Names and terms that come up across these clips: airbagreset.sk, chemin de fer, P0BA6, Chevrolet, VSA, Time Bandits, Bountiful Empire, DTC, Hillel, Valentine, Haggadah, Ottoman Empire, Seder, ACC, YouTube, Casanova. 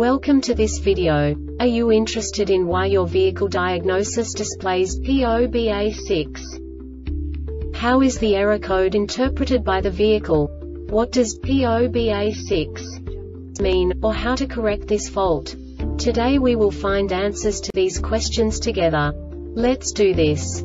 Welcome to this video. Are you interested in why your vehicle diagnosis displays P0BA6? How is the error code interpreted by the vehicle? What does P0BA6 mean, or how to correct this fault? Today we will find answers to these questions together. Let's do this.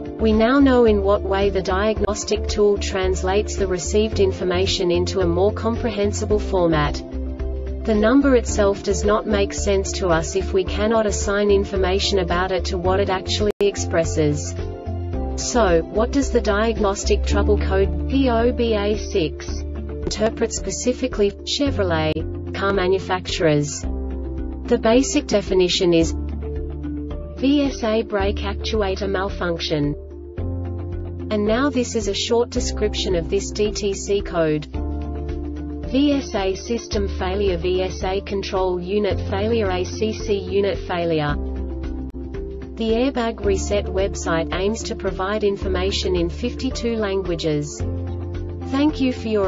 We now know in what way the diagnostic tool translates the received information into a more comprehensible format. The number itself does not make sense to us if we cannot assign information about it to what it actually expresses. So, what does the diagnostic trouble code P0BA6 interpret specifically for Chevrolet car manufacturers? The basic definition is VSA brake actuator malfunction. And now this is a short description of this DTC code. VSA system failure, VSA control unit failure, ACC unit failure. The Airbag Reset website aims to provide information in 52 languages. Thank you for your